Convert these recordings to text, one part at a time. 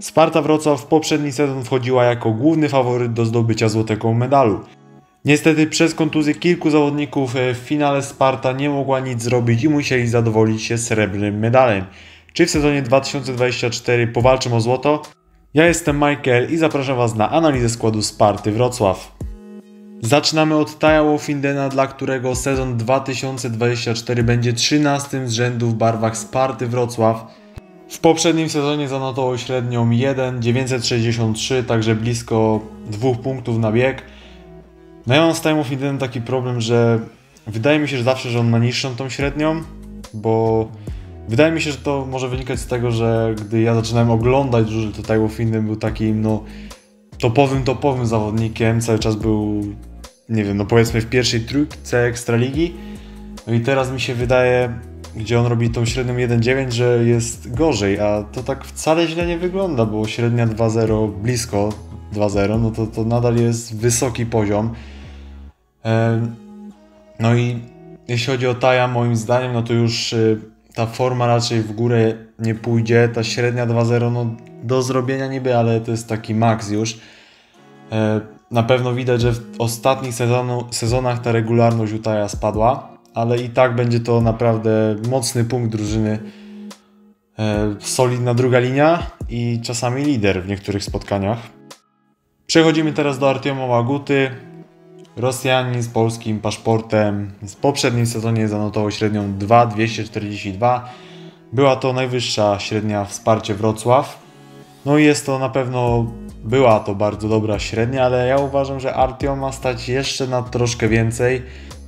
Sparta Wrocław w poprzedni sezon wchodziła jako główny faworyt do zdobycia złotego medalu. Niestety przez kontuzję kilku zawodników w finale Sparta nie mogła nic zrobić i musieli zadowolić się srebrnym medalem. Czy w sezonie 2024 powalczymy o złoto? Ja jestem Michael i zapraszam Was na analizę składu Sparty Wrocław. Zaczynamy od Taya Woffindena, dla którego sezon 2024 będzie 13 z rzędu w barwach Sparty Wrocław. W poprzednim sezonie zanotował średnią 1,963, także blisko 2 punktów na bieg. No ja mam z Taya Woffindenen taki problem, że wydaje mi się, że zawsze, że on ma niższą tą średnią, bo wydaje mi się, że to może wynikać z tego, że gdy ja zaczynałem oglądać dużo, to Taya Woffinden był takim no topowym zawodnikiem, cały czas był, nie wiem, no powiedzmy w pierwszej trójce Ekstraligi. No i teraz mi się wydaje, gdzie on robi tą średnią 1,9, że jest gorzej, a to tak wcale źle nie wygląda, bo średnia 2,0, blisko 2,0, no to nadal jest wysoki poziom. No i jeśli chodzi o Taya, moim zdaniem, no to już ta forma raczej w górę nie pójdzie, ta średnia 2,0 no do zrobienia niby, ale to jest taki maks już. Na pewno widać, że w ostatnich sezonach ta regularność u Taya spadła, ale i tak będzie to naprawdę mocny punkt drużyny. Solidna druga linia i czasami lider w niektórych spotkaniach. Przechodzimy teraz do Artioma Łaguty. Rosjanin z polskim paszportem w poprzednim sezonie zanotował średnią 2,242. Była to najwyższa średnia w Sparcie Wrocław. No i jest to na pewno, była to bardzo dobra średnia, ale ja uważam, że Artiom ma stać jeszcze na troszkę więcej.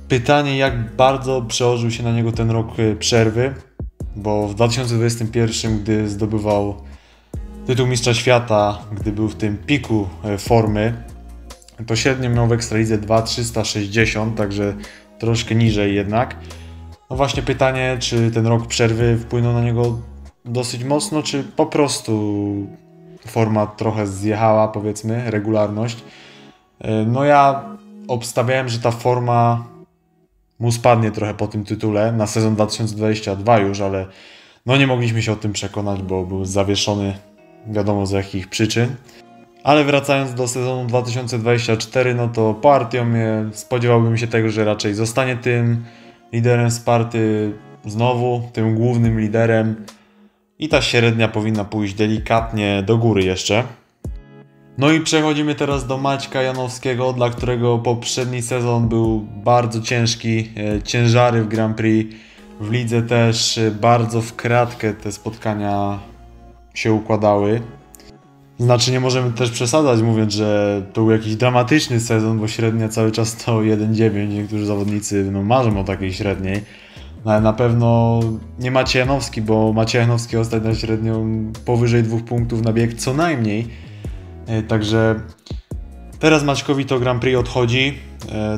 Pytanie, jak bardzo przełożył się na niego ten rok przerwy, bo w 2021, gdy zdobywał tytuł mistrza świata, gdy był w tym piku formy, to średnio miał w Ekstralidze 2,360, także troszkę niżej jednak. No właśnie pytanie, czy ten rok przerwy wpłynął na niego dosyć mocno, czy po prostu forma trochę zjechała, powiedzmy, regularność. No ja obstawiałem, że ta forma mu spadnie trochę po tym tytule, na sezon 2022 już, ale no nie mogliśmy się o tym przekonać, bo był zawieszony, wiadomo z jakich przyczyn. Ale wracając do sezonu 2024, no to po Artiomie spodziewałbym się tego, że raczej zostanie tym liderem Sparty znowu, tym głównym liderem i ta średnia powinna pójść delikatnie do góry jeszcze. No i przechodzimy teraz do Maćka Janowskiego, dla którego poprzedni sezon był bardzo ciężki, ciężary w Grand Prix, w lidze też bardzo w kratkę te spotkania się układały. Znaczy nie możemy też przesadzać, mówiąc, że to był jakiś dramatyczny sezon, bo średnia cały czas to 1,9, niektórzy zawodnicy no, marzą o takiej średniej, ale na pewno nie Maciej Janowski, bo Maciej Janowski ostatnio średnią powyżej 2 punktów na bieg co najmniej, także teraz Maćkowi to Grand Prix odchodzi,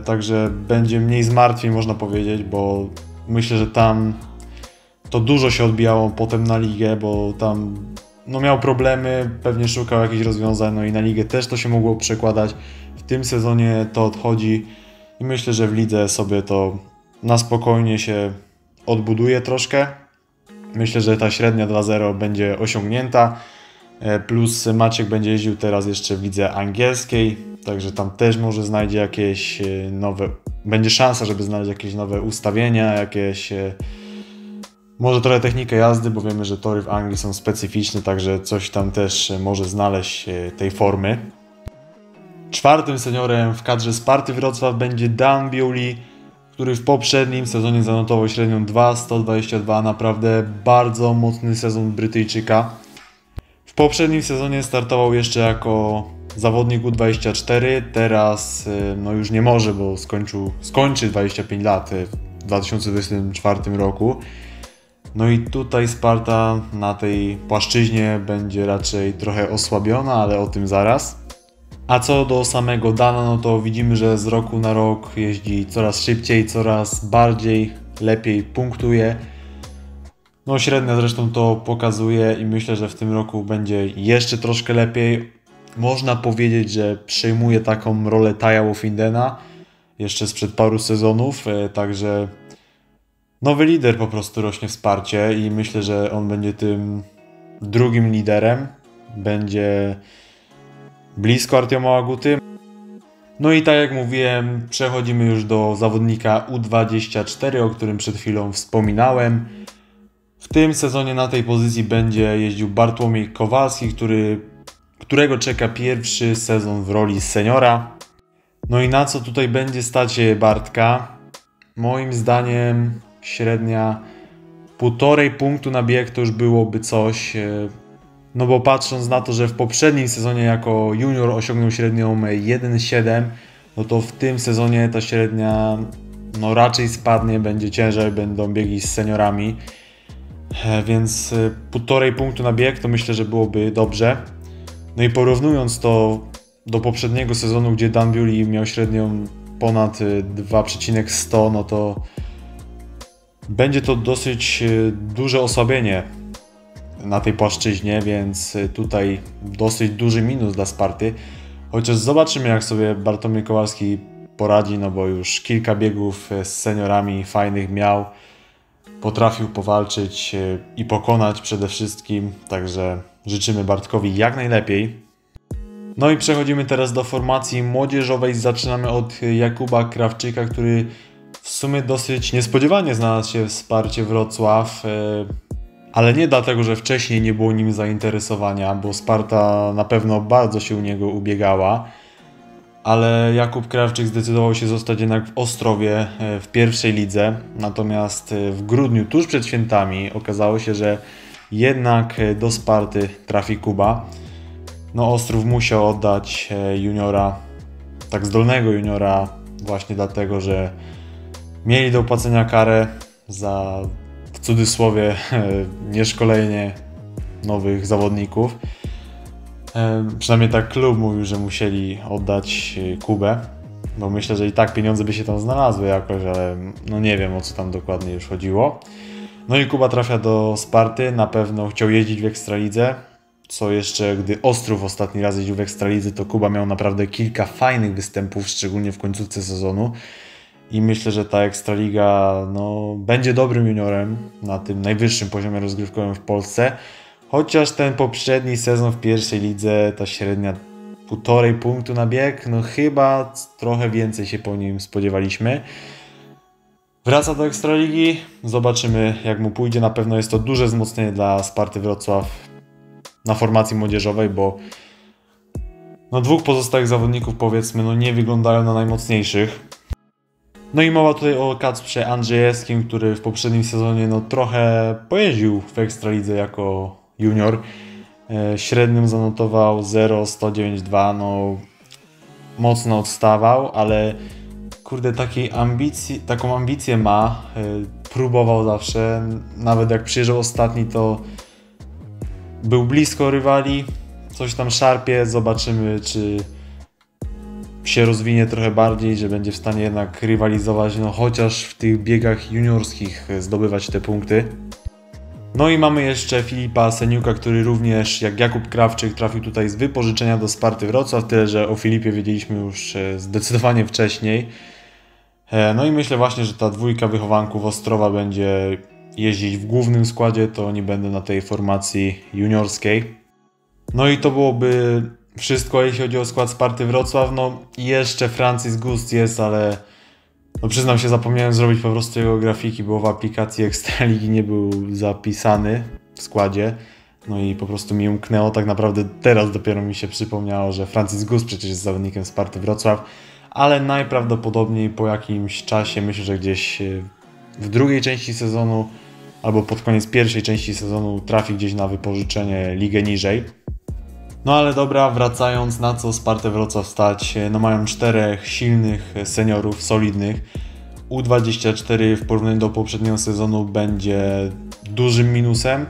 także będzie mniej zmartwień można powiedzieć, bo myślę, że tam to dużo się odbijało potem na ligę, bo tam no miał problemy, pewnie szukał jakichś rozwiązań, no i na ligę też to się mogło przekładać. W tym sezonie to odchodzi i myślę, że w lidze sobie to na spokojnie się odbuduje troszkę. Myślę, że ta średnia 2,0 będzie osiągnięta, plus Maciek będzie jeździł teraz jeszcze w lidze angielskiej, także tam też może znajdzie jakieś nowe, będzie szansa, żeby znaleźć jakieś nowe ustawienia, jakieś może trochę technikę jazdy, bo wiemy, że tory w Anglii są specyficzne, także coś tam też może znaleźć tej formy. Czwartym seniorem w kadrze Sparty Wrocław będzie Dan Beaulieu, który w poprzednim sezonie zanotował średnią 2,122, naprawdę bardzo mocny sezon Brytyjczyka. W poprzednim sezonie startował jeszcze jako zawodnik U24, teraz no już nie może, bo skończy 25 lat w 2024 roku. No i tutaj Sparta na tej płaszczyźnie będzie raczej trochę osłabiona, ale o tym zaraz. A co do samego Dana, no to widzimy, że z roku na rok jeździ coraz szybciej, coraz bardziej, lepiej punktuje. No średnia zresztą to pokazuje i myślę, że w tym roku będzie jeszcze troszkę lepiej. Można powiedzieć, że przejmuje taką rolę Taya Woffindena jeszcze sprzed paru sezonów, także nowy lider po prostu rośnie w Sparcie i myślę, że on będzie tym drugim liderem. będzie blisko Artioma Łaguty. No i tak jak mówiłem, przechodzimy już do zawodnika U24, o którym przed chwilą wspominałem. W tym sezonie na tej pozycji będzie jeździł Bartłomiej Kowalski, którego czeka pierwszy sezon w roli seniora. No i na co tutaj będzie stać Bartka? Moim zdaniem średnia 1,5 punktu na bieg to już byłoby coś. No bo patrząc na to, że w poprzednim sezonie jako junior osiągnął średnią 1,7, no to w tym sezonie ta średnia no raczej spadnie, będzie ciężej, będą biegi z seniorami. Więc 1,5 punktu na bieg to myślę, że byłoby dobrze. No i porównując to do poprzedniego sezonu, gdzie Dan Beaulieu miał średnią ponad 2,100, no to będzie to dosyć duże osłabienie na tej płaszczyźnie, więc tutaj dosyć duży minus dla Sparty. Chociaż zobaczymy, jak sobie Bartłomiej Kowalski poradzi, no bo już kilka biegów z seniorami fajnych miał. Potrafił powalczyć i pokonać przede wszystkim, także życzymy Bartkowi jak najlepiej. No i przechodzimy teraz do formacji młodzieżowej. Zaczynamy od Jakuba Krawczyka, który w sumie dosyć niespodziewanie znalazł się w Sparcie Wrocław, ale nie dlatego, że wcześniej nie było nim zainteresowania, bo Sparta na pewno bardzo się u niego ubiegała, ale Jakub Krawczyk zdecydował się zostać jednak w Ostrowie w pierwszej lidze. Natomiast w grudniu, tuż przed świętami, okazało się, że jednak do Sparty trafi Kuba. No Ostrów musiał oddać juniora, tak zdolnego juniora, właśnie dlatego, że mieli do opłacenia karę za, w cudzysłowie, nieszkolenie nowych zawodników. Przynajmniej tak klub mówił, że musieli oddać Kubę, bo myślę, że i tak pieniądze by się tam znalazły jakoś, ale no nie wiem, o co tam dokładnie już chodziło. No i Kuba trafia do Sparty, na pewno chciał jeździć w Ekstralidze. Co jeszcze, gdy Ostrów ostatni raz jeździł w Ekstralidze, to Kuba miał naprawdę kilka fajnych występów, szczególnie w końcówce sezonu. I myślę, że ta Ekstraliga no, będzie dobrym juniorem na tym najwyższym poziomie rozgrywkowym w Polsce. Chociaż ten poprzedni sezon w pierwszej lidze, ta średnia 1,5 punktu na bieg, no chyba trochę więcej się po nim spodziewaliśmy. Wraca do Ekstraligi, zobaczymy jak mu pójdzie. Na pewno jest to duże wzmocnienie dla Sparty Wrocław na formacji młodzieżowej, bo no dwóch pozostałych zawodników, powiedzmy, no nie wyglądają na najmocniejszych. No i mowa tutaj o Kacprze Andrzejewskim, który w poprzednim sezonie no trochę pojeździł w Ekstralidze jako junior. Średnią zanotował 0,192, no mocno odstawał, ale kurde, taką ambicję ma. Próbował zawsze, nawet jak przyjeżdżał ostatni, to był blisko rywali, coś tam szarpie, zobaczymy czy się rozwinie trochę bardziej, że będzie w stanie jednak rywalizować, no chociaż w tych biegach juniorskich zdobywać te punkty. No i mamy jeszcze Filipa Seniuka, który również jak Jakub Krawczyk trafił tutaj z wypożyczenia do Sparty Wrocław, tyle że o Filipie wiedzieliśmy już zdecydowanie wcześniej. No i myślę właśnie, że ta dwójka wychowanków Ostrowa będzie jeździć w głównym składzie, to nie będę na tej formacji juniorskiej. No i to byłoby wszystko, jeśli chodzi o skład Sparty Wrocław. No jeszcze Francis Gust jest, ale no przyznam się, zapomniałem zrobić po prostu jego grafiki, bo w aplikacji Ekstraligi nie był zapisany w składzie. No i po prostu mi umknęło, tak naprawdę teraz dopiero mi się przypomniało, że Francis Gust przecież jest zawodnikiem Sparty Wrocław, ale najprawdopodobniej po jakimś czasie, myślę, że gdzieś w drugiej części sezonu albo pod koniec pierwszej części sezonu trafi gdzieś na wypożyczenie ligę niżej. No ale dobra, wracając, na co Spartę Wrocław stać? No mają czterech silnych seniorów, solidnych. U24 w porównaniu do poprzedniego sezonu będzie dużym minusem.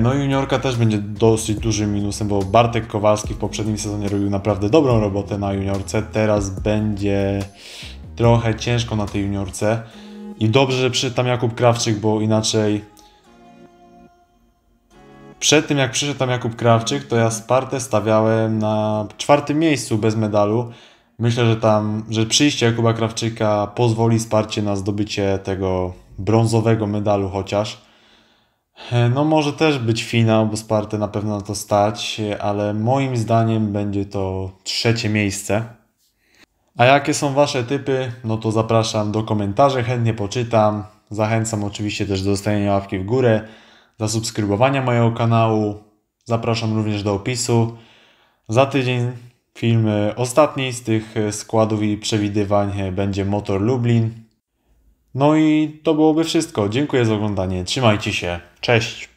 No i juniorka też będzie dosyć dużym minusem, bo Bartek Kowalski w poprzednim sezonie robił naprawdę dobrą robotę na juniorce. Teraz będzie trochę ciężko na tej juniorce. I dobrze, że przyszedł tam Jakub Krawczyk, bo inaczej przed tym jak przyszedł tam Jakub Krawczyk, to ja Spartę stawiałem na 4. miejscu bez medalu. Myślę, że przyjście Jakuba Krawczyka pozwoli Sparcie na zdobycie tego brązowego medalu chociaż. No może też być finał, bo Spartę na pewno na to stać, ale moim zdaniem będzie to 3. miejsce. A jakie są Wasze typy? No to zapraszam do komentarzy, chętnie poczytam. Zachęcam oczywiście też do zostawienia łapki w górę, zasubskrybowania mojego kanału. Zapraszam również do opisu. Za tydzień film ostatni z tych składów i przewidywań będzie Motor Lublin. No i to byłoby wszystko. Dziękuję za oglądanie. Trzymajcie się. Cześć!